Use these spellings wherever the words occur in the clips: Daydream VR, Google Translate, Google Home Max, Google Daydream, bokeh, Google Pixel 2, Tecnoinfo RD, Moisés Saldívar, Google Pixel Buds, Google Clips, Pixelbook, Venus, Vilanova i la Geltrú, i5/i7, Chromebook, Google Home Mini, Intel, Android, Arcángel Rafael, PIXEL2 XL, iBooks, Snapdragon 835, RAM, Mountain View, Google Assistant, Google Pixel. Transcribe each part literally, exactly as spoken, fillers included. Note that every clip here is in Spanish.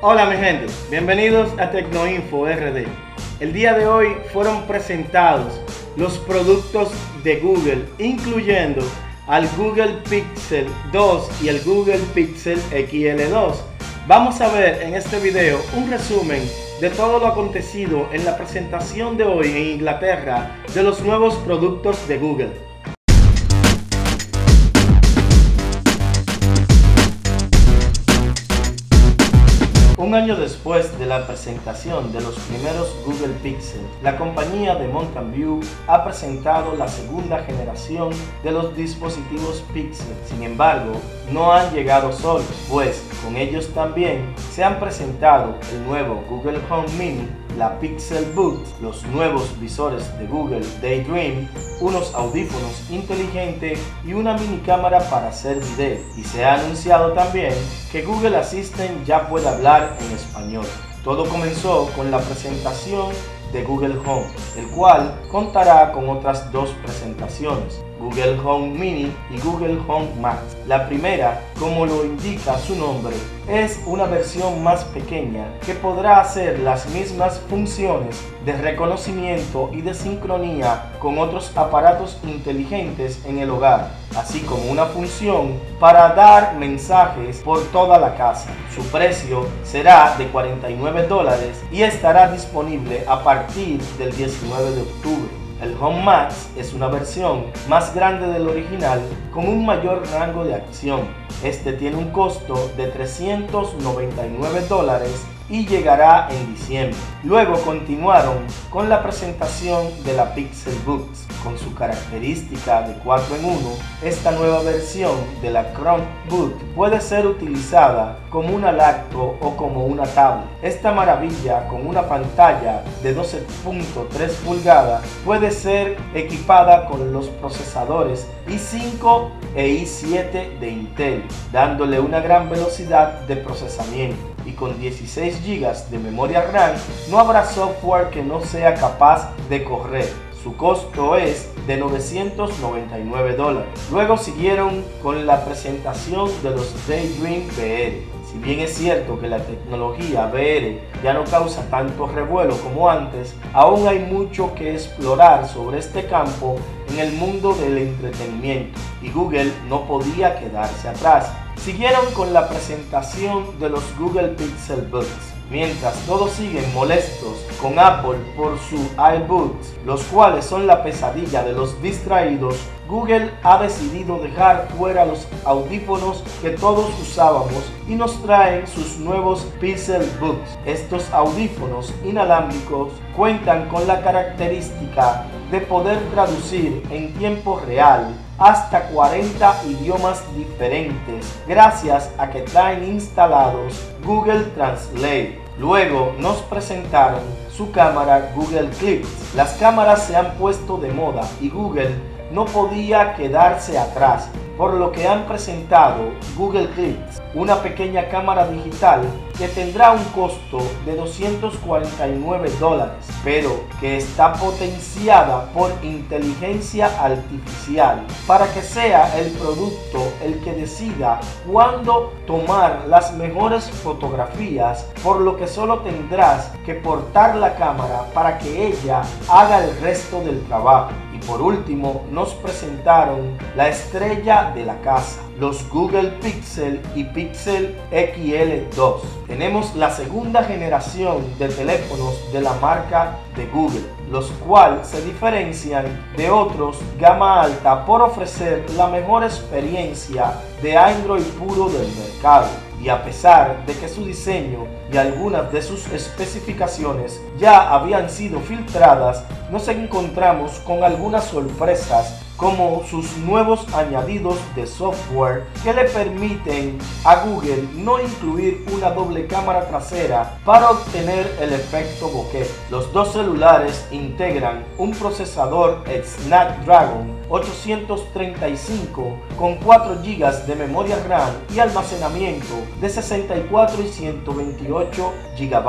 Hola mi gente, bienvenidos a Tecnoinfo R D. El día de hoy fueron presentados los productos de Google, incluyendo al Google Pixel dos y el Google Pixel X L dos. Vamos a ver en este video un resumen de todo lo acontecido en la presentación de hoy en Inglaterra de los nuevos productos de Google. Un año después de la presentación de los primeros Google Pixel, la compañía de Mountain View ha presentado la segunda generación de los dispositivos Pixel. Sin embargo, no han llegado solos, pues con ellos también se han presentado el nuevo Google Home Mini, la Pixelbook, los nuevos visores de Google Daydream, unos audífonos inteligentes y una mini cámara para hacer video. Y se ha anunciado también que Google Assistant ya puede hablar en español. Todo comenzó con la presentación de Google Home, el cual contará con otras dos presentaciones, Google Home Mini y Google Home Max. La primera, como lo indica su nombre, es una versión más pequeña que podrá hacer las mismas funciones de reconocimiento y de sincronía con otros aparatos inteligentes en el hogar, así como una función para dar mensajes por toda la casa. Su precio será de cuarenta y nueve dólares y estará disponible a partir del diecinueve de octubre. El Home Max es una versión más grande del original con un mayor rango de acción. Este tiene un costo de trescientos noventa y nueve dólares y llegará en diciembre. Luego continuaron con la presentación de la Pixelbook. Con su característica de cuatro en uno, esta nueva versión de la Chromebook puede ser utilizada como una laptop o como una tablet. Esta maravilla con una pantalla de doce punto tres pulgadas puede ser equipada con los procesadores i cinco e i siete de Intel, dándole una gran velocidad de procesamiento, y con dieciséis gigas de memoria RAM no habrá software que no sea capaz de correr. Su costo es de novecientos noventa y nueve dólares. Luego siguieron con la presentación de los Daydream V R. Si bien es cierto que la tecnología V R ya no causa tanto revuelo como antes, aún hay mucho que explorar sobre este campo en el mundo del entretenimiento, y Google no podía quedarse atrás. Siguieron con la presentación de los Google Pixel Buds. Mientras todos siguen molestos con Apple por su iBooks, los cuales son la pesadilla de los distraídos, Google ha decidido dejar fuera los audífonos que todos usábamos y nos traen sus nuevos Pixelbooks. Estos audífonos inalámbricos cuentan con la característica de poder traducir en tiempo real hasta cuarenta idiomas diferentes, gracias a que traen instalados Google Translate. Luego nos presentaron su cámara Google Clips. Las cámaras se han puesto de moda y Google no podía quedarse atrás, por lo que han presentado Google Clips, una pequeña cámara digital que tendrá un costo de doscientos cuarenta y nueve dólares, pero que está potenciada por inteligencia artificial para que sea el producto el que decida cuándo tomar las mejores fotografías, por lo que solo tendrás que portar la cámara para que ella haga el resto del trabajo. Y por último nos presentaron la estrella de la casa, los Google Pixel y Pixel X L dos. Tenemos la segunda generación de teléfonos de la marca de Google, los cuales se diferencian de otros gama alta por ofrecer la mejor experiencia de Android puro del mercado. Y a pesar de que su diseño y algunas de sus especificaciones ya habían sido filtradas, nos encontramos con algunas sorpresas, como sus nuevos añadidos de software que le permiten a Google no incluir una doble cámara trasera para obtener el efecto bokeh. Los dos celulares integran un procesador Snapdragon ochocientos treinta y cinco con cuatro gigas de memoria RAM y almacenamiento de sesenta y cuatro y ciento veintiocho gigas.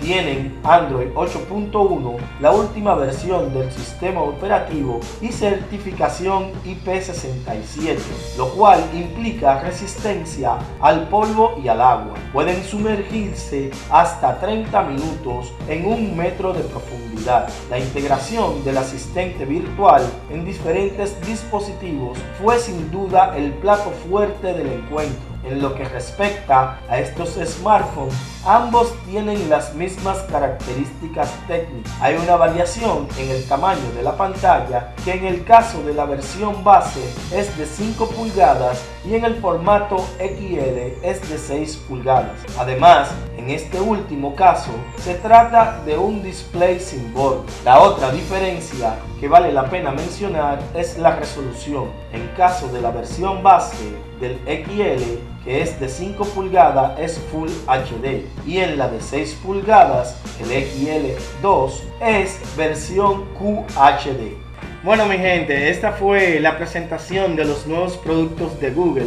Tienen Android ocho punto uno, la última versión del sistema operativo y certificación codificación I P sesenta y siete, lo cual implica resistencia al polvo y al agua. Pueden sumergirse hasta treinta minutos en un metro de profundidad. La integración del asistente virtual en diferentes dispositivos fue sin duda el plato fuerte del encuentro. En lo que respecta a estos smartphones, ambos tienen las mismas características técnicas. Hay una variación en el tamaño de la pantalla, que en el caso de la versión base es de cinco pulgadas y en el formato X L es de seis pulgadas. Además, en este último caso, se trata de un display sin borde. La otra diferencia que vale la pena mencionar es la resolución. En caso de la versión base del X L, que es de cinco pulgadas, es Full H D, y en la de seis pulgadas, el X L dos, es versión Q H D. Bueno, mi gente, esta fue la presentación de los nuevos productos de Google.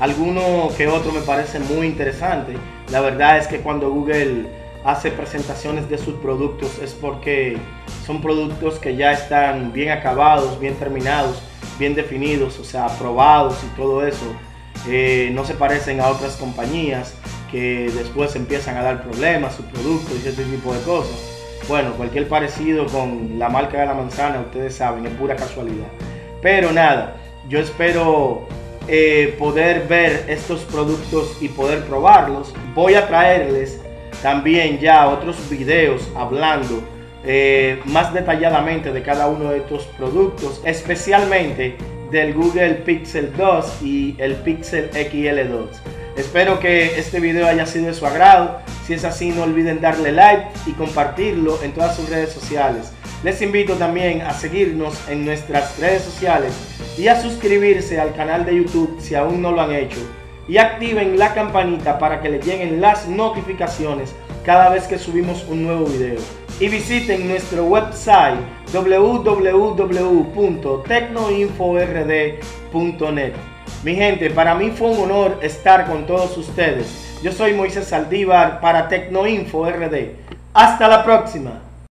Alguno que otro me parece muy interesante. La verdad es que cuando Google hace presentaciones de sus productos es porque son productos que ya están bien acabados, bien terminados, bien definidos, o sea, aprobados y todo eso. Eh, no se parecen a otras compañías que después empiezan a dar problemas a sus productos y ese tipo de cosas. Bueno, cualquier parecido con la marca de la manzana, ustedes saben, es pura casualidad. Pero nada, yo espero eh, poder ver estos productos y poder probarlos. Voy a traerles también ya otros videos hablando eh, más detalladamente de cada uno de estos productos, especialmente del Google Pixel dos y el Pixel X L dos. Espero que este video haya sido de su agrado. Si es así, no olviden darle like y compartirlo en todas sus redes sociales. Les invito también a seguirnos en nuestras redes sociales y a suscribirse al canal de YouTube si aún no lo han hecho, y activen la campanita para que les lleguen las notificaciones cada vez que subimos un nuevo video. Y visiten nuestro website w w w punto tecnoinfo r d punto net. Mi gente, para mí fue un honor estar con todos ustedes. Yo soy Moisés Saldívar para Tecnoinfo R D. Hasta la próxima.